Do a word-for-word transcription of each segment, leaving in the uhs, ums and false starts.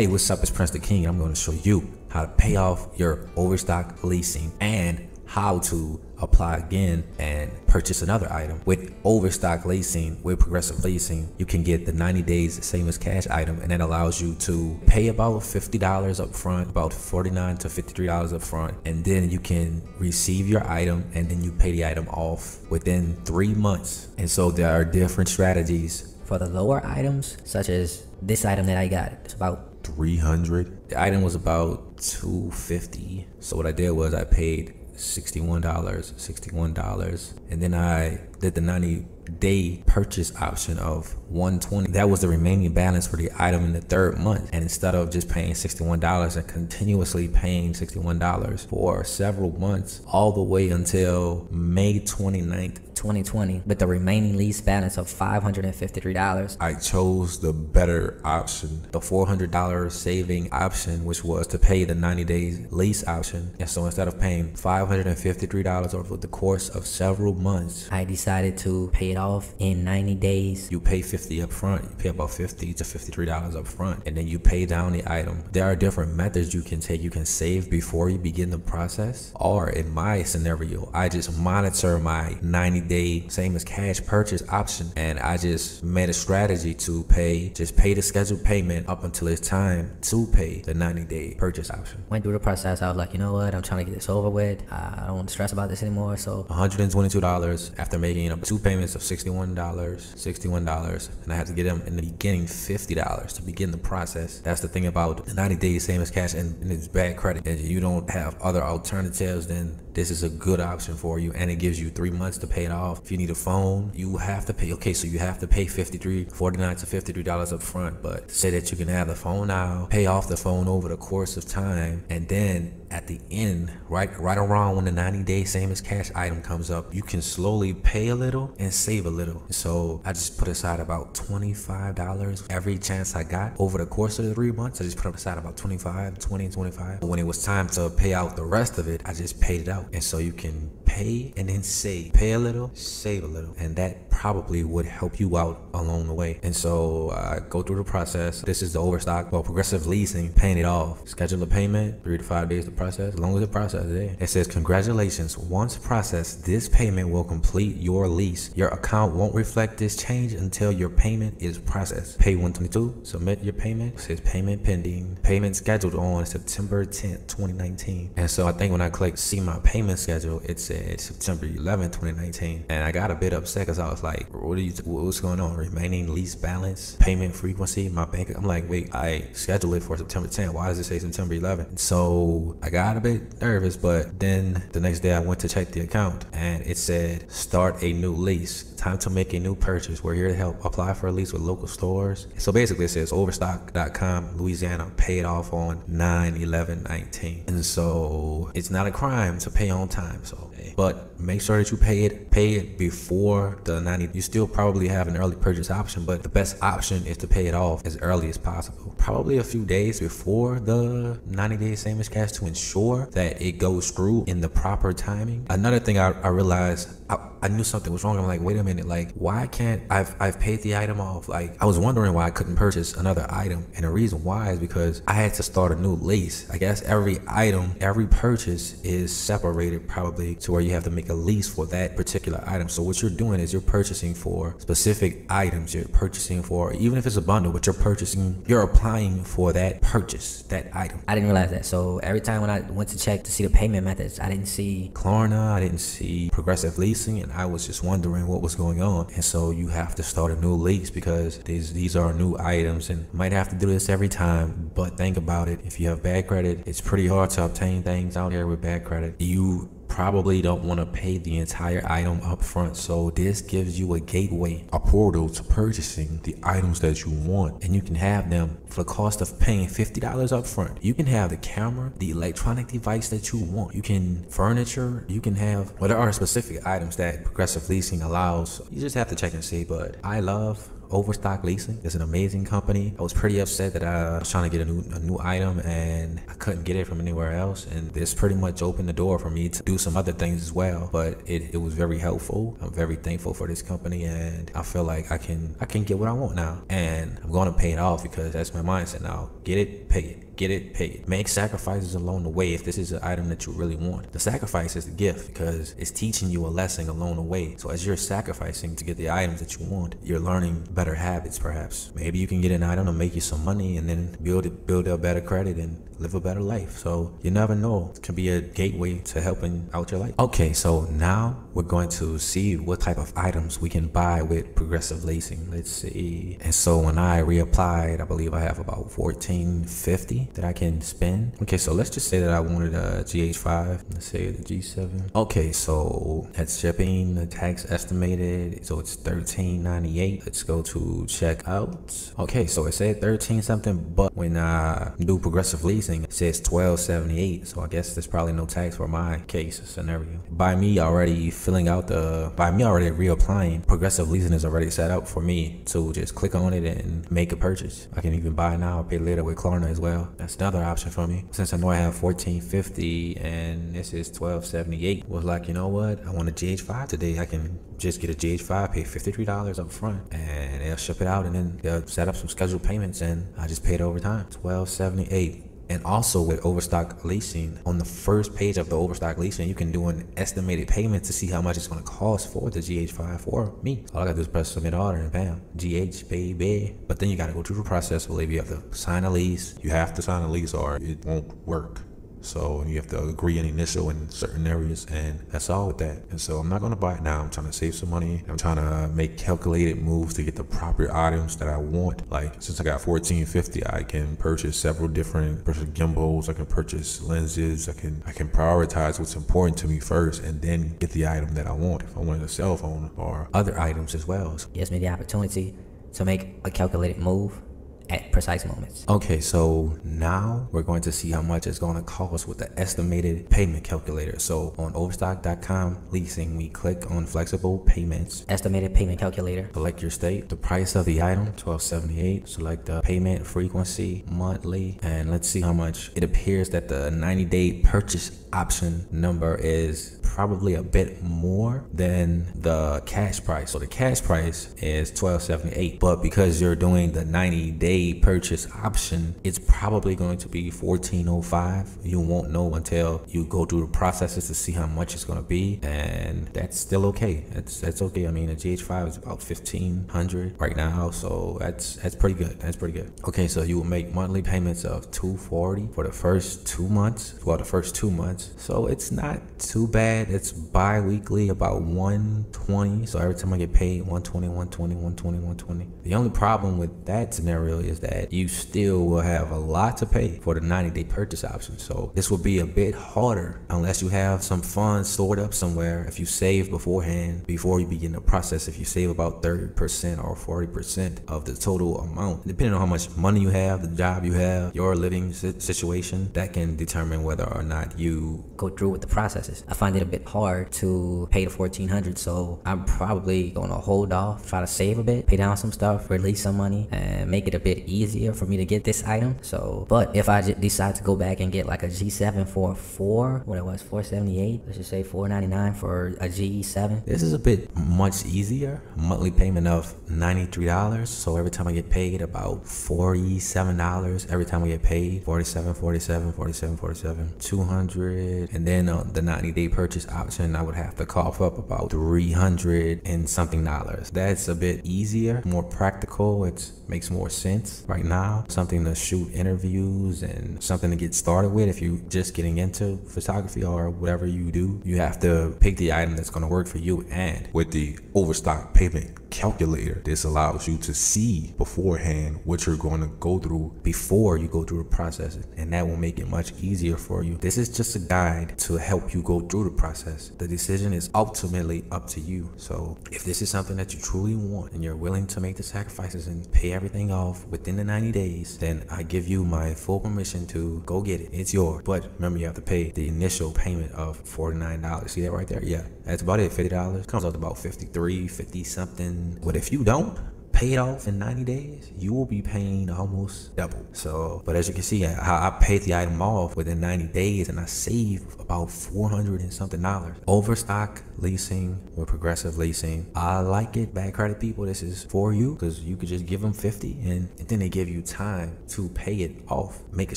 Hey, what's up? It's Prince the King. I'm going to show you how to pay off your Overstock leasing and how to apply again and purchase another item. With Overstock leasing, with Progressive Leasing, you can get the ninety days savings cash item, and that allows you to pay about fifty dollars up front, about forty-nine to fifty-three dollars up front, and then you can receive your item and then you pay the item off within three months. And so there are different strategies for the lower items, such as this item that I got. It's about three hundred. The item was about two fifty. So what I did was I paid sixty-one dollars, sixty-one dollars, and then I did the ninety day purchase option of one twenty. That was the remaining balance for the item in the third month. And instead of just paying sixty-one dollars and continuously paying sixty-one dollars for several months, all the way until May twenty-ninth, twenty twenty, with the remaining lease balance of five hundred fifty-three dollars. I chose the better option, the four hundred dollar saving option, which was to pay the ninety days lease option. And so instead of paying five hundred fifty-three dollars over the course of several months, I decided to pay it off in ninety days. You pay fifty dollars up front. You pay about fifty to fifty-three dollars up front, and then you pay down the item. There are different methods you can take. You can save before you begin the process, or in my scenario, I just monitor my ninety day same as cash purchase option, and I just made a strategy to pay just pay the scheduled payment up until it's time to pay the ninety day purchase option. Went through the process. I was like, you know what, I'm trying to get this over with. I don't want to stress about this anymore. So one hundred twenty-two dollars after making up two payments of sixty-one dollars, sixty-one dollars, and I had to get them in the beginning fifty dollars to begin the process. That's the thing about the ninety day same as cash, and, and it's bad credit, and you don't have other alternatives, then this is a good option for you, and it gives you three months to pay it off. If you need a phone, you have to pay. Okay, so you have to pay fifty-three, forty-nine to fifty-three dollars up front, but say that you can have the phone now, pay off the phone over the course of time, and then at the end, right, right around when the ninety day same as cash item comes up, you can slowly pay a little and save a little. So I just put aside about twenty-five dollars every chance I got over the course of the three months. I just put aside about twenty-five, twenty, twenty-five. When it was time to pay out the rest of it, I just paid it out. And so you can pay and then save, pay a little, save a little, and that probably would help you out along the way. And so I uh, go through the process. This is the Overstock, well, Progressive Leasing, paying it off. Schedule a payment, three to five days to process, as long as it processes it. It says, congratulations, once processed, this payment will complete your lease. Your account won't reflect this change until your payment is processed. Pay one twenty-two, submit your payment. It says payment pending, payment scheduled on September tenth, twenty nineteen. And so I think when I click see my payment schedule, it said September eleventh, twenty nineteen. And I got a bit upset because I was like, what are you, what's going on? Remaining lease balance, payment frequency, my bank. I'm like, wait, I scheduled it for September tenth. Why does it say September eleventh? So I got a bit nervous, but then the next day I went to check the account and it said, start a new lease. Time to make a new purchase. We're here to help. Apply for a lease with local stores. So basically it says Overstock dot com, Louisiana, paid off on nine eleven nineteen. And so it's not a crime to pay on time. So, but make sure that you pay it, pay it before the ninety. You still probably have an early purchase option, but the best option is to pay it off as early as possible. Probably a few days before the ninety day same as cash to ensure that it goes through in the proper timing. Another thing I, I realized, I, I knew something was wrong. I'm like, wait a minute, like why can't I've I've paid the item off? Like I was wondering why I couldn't purchase another item, and the reason why is because I had to start a new lease. I guess every item, every purchase is separated probably to where you have to make a lease for that particular item. So what you're doing is you're purchasing for specific items. You're purchasing for, even if it's a bundle, but you're purchasing, you're applying for that purchase, that item. I didn't realize that. So every time when I went to check to see the payment methods, I didn't see Klarna, I didn't see Progressive Leasing, and I was just wondering what was going on. And so you have to start a new lease because these these are new items, and might have to do this every time, but think about it. If you have bad credit, it's pretty hard to obtain things out here with bad credit. You probably don't want to pay the entire item up front, so this gives you a gateway, a portal to purchasing the items that you want, and you can have them for the cost of paying fifty dollars up front. You can have the camera, the electronic device that you want, you can furniture, you can have, well, there are specific items that Progressive Leasing allows. You just have to check and see, but I love Overstock Leasing. It's an amazing company. I was pretty upset that I was trying to get a new, a new item and I couldn't get it from anywhere else. And this pretty much opened the door for me to do some other things as well. But it, it was very helpful. I'm very thankful for this company and I feel like I can, I can get what I want now. And I'm going to pay it off because that's my mindset now. Get it, pay it. Get it, pay it. Make sacrifices along the way if this is an item that you really want. The sacrifice is the gift because it's teaching you a lesson along the way. So as you're sacrificing to get the items that you want, you're learning better habits perhaps. Maybe you can get an item to make you some money and then build it, build up better credit and live a better life. So you never know. It can be a gateway to helping out your life. Okay, so now we're going to see what type of items we can buy with Progressive Leasing. Let's see. And so when I reapplied, I believe I have about fourteen fifty. That I can spend. Okay, so let's just say that I wanted a G H five. Let's say the G seven. Okay, so that's shipping, the tax estimated. So it's thirteen ninety-eight. Let's go to checkout. Okay, so it said thirteen something, but when I do Progressive Leasing, it says twelve seventy-eight. So I guess there's probably no tax for my case scenario. By me already filling out the, by me already reapplying, Progressive Leasing is already set up for me to just click on it and make a purchase. I can even buy now or pay later with Klarna as well. That's another option for me. Since I know I have fourteen fifty and this is twelve seventy-eight, was like, you know what? I want a G H five today. I can just get a G H five, pay fifty-three dollars up front, and they'll ship it out, and then they'll set up some scheduled payments, and I just pay it over time. twelve seventy-eight. And also with Overstock Leasing, on the first page of the Overstock Leasing, you can do an estimated payment to see how much it's going to cost for the G H five for me. All I got to do is press submit order and bam, G H baby. But then you got to go through the process. I believe you have to sign a lease. You have to sign a lease or it won't work. So you have to agree and initial in certain areas, and that's all with that. And so I'm not going to buy it now. I'm trying to save some money. I'm trying to make calculated moves to get the proper items that I want. Like since I got fourteen fifty, I can purchase several different purchase gimbals. I can purchase lenses. I can I can prioritize what's important to me first and then get the item that I want. If I wanted a cell phone or other items as well. So it gives me the opportunity to make a calculated move at precise moments. Okay, so now we're going to see how much it's going to cost with the estimated payment calculator. So on Overstock dot com Leasing, we click on flexible payments, estimated payment calculator, select your state, the price of the item, twelve seventy-eight, select the payment frequency, monthly, and let's see how much. It appears that the ninety day purchase option number is probably a bit more than the cash price. So the cash price is twelve seventy-eight, but because you're doing the ninety day purchase option, it's probably going to be fourteen oh five. You won't know until you go through the processes to see how much it's going to be, and that's still okay. That's that's okay. I mean, a G H five is about fifteen hundred right now, so that's that's pretty good. That's pretty good. Okay, so you will make monthly payments of two forty for the first two months. Well, the first two months, so it's not too bad. It's bi-weekly, about one twenty. So every time I get paid, one twenty, one twenty, one twenty, one twenty. The only problem with that scenario is is that you still will have a lot to pay for the ninety day purchase option. So this will be a bit harder unless you have some funds stored up somewhere. If you save beforehand, before you begin the process, if you save about thirty percent or forty percent of the total amount, depending on how much money you have, the job you have, your living situation, that can determine whether or not you go through with the processes. I find it a bit hard to pay the fourteen hundred, so I'm probably gonna hold off, try to save a bit, pay down some stuff, release some money, and make it a bit easier for me to get this item. So but if I decide to go back and get like a G seven for four, what it was, four seventy-eight, let's just say four ninety-nine for a G seven, this is a bit much easier. Monthly payment of ninety-three dollars, so every time I get paid about forty-seven dollars. Every time I get paid, forty-seven, forty-seven, forty-seven, forty-seven, two hundred, and then on the ninety day purchase option, I would have to cough up about three hundred and something dollars. That's a bit easier, more practical. It makes more sense right now, something to shoot interviews and something to get started with. If you're just getting into photography or whatever you do, you have to pick the item that's going to work for you. And with the Overstock payment calculator, this allows you to see beforehand what you're going to go through before you go through the process, and that will make it much easier for you. This is just a guide to help you go through the process. The decision is ultimately up to you. So if this is something that you truly want and you're willing to make the sacrifices and pay everything off within the ninety days, then I give you my full permission to go get it. It's yours, but remember, you have to pay the initial payment of forty-nine dollars. See that right there? Yeah, that's about it. fifty dollars comes out to about fifty-three, fifty something. But if you don't paid off in ninety days, you will be paying almost double. So, but as you can see, I, I paid the item off within ninety days and I saved about four hundred and something dollars. Overstock Leasing or Progressive Leasing. I like it. Bad credit people, this is for you, because you could just give them fifty and, and then they give you time to pay it off. Make a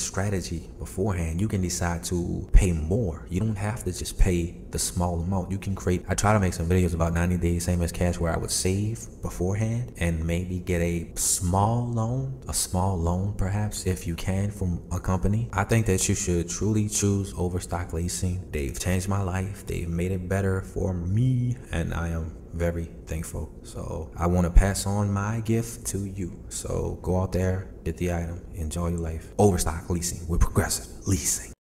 strategy beforehand. You can decide to pay more. You don't have to just pay the small amount. You can create, I try to make some videos about ninety days, same as cash, where I would save beforehand and maybe get a small loan, a small loan perhaps if you can from a company. I think that you should truly choose Overstock Leasing. They've changed my life. They've made it better for me and I am very thankful. So I want to pass on my gift to you. So go out there, get the item, enjoy your life. Overstock Leasing with Progressive Leasing.